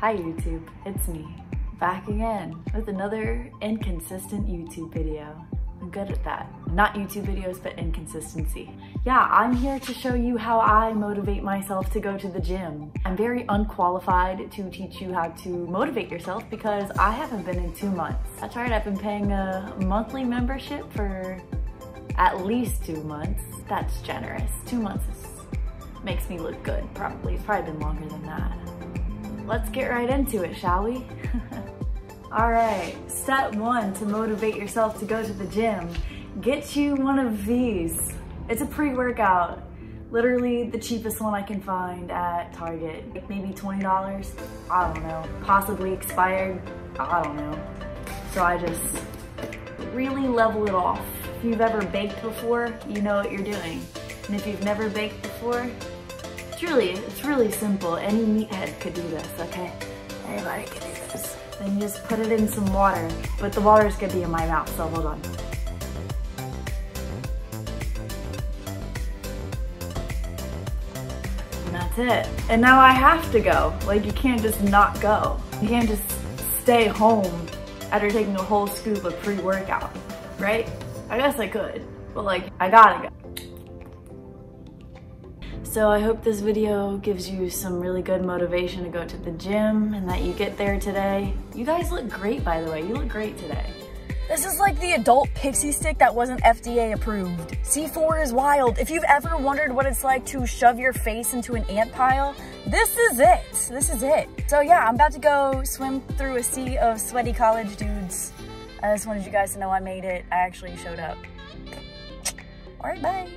Hi YouTube, it's me, back again with another inconsistent YouTube video. I'm good at that. Not YouTube videos, but inconsistency. Yeah, I'm here to show you how I motivate myself to go to the gym. I'm very unqualified to teach you how to motivate yourself because I haven't been in 2 months. That's right, I've been paying a monthly membership for at least 2 months. That's generous. 2 months makes me look good, probably. It's probably been longer than that. Let's get right into it, shall we? All right, step one to motivate yourself to go to the gym. Get you one of these. It's a pre-workout. Literally the cheapest one I can find at Target. Maybe $20, I don't know. Possibly expired, I don't know. So I just really level it off. If you've ever baked before, you know what you're doing. And if you've never baked before, it's really simple. Any meathead could do this, okay? Anybody can do this. Then you just put it in some water, but the water's gonna be in my mouth, so hold on. And that's it. And now I have to go. Like, you can't just not go. You can't just stay home after taking a whole scoop of pre-workout, right? I guess I could, but like, I gotta go. So I hope this video gives you some really good motivation to go to the gym and that you get there today. You guys look great, by the way. You look great today. This is like the adult pixie stick that wasn't FDA approved. C4 is wild. If you've ever wondered what it's like to shove your face into an ant pile, this is it. This is it. So yeah, I'm about to go swim through a sea of sweaty college dudes. I just wanted you guys to know I made it. I actually showed up. All right, bye.